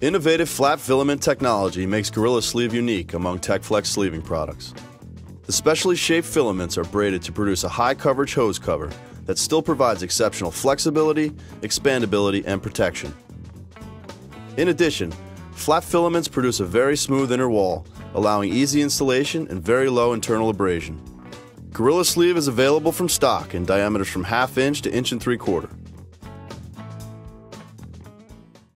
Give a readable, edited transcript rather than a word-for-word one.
Innovative flat filament technology makes Gorilla Sleeve unique among Techflex sleeving products. The specially shaped filaments are braided to produce a high coverage hose cover that still provides exceptional flexibility, expandability, and protection. In addition, flat filaments produce a very smooth inner wall, allowing easy installation and very low internal abrasion. Gorilla Sleeve is available from stock in diameters from 1/2 inch to 1 3/4 inch.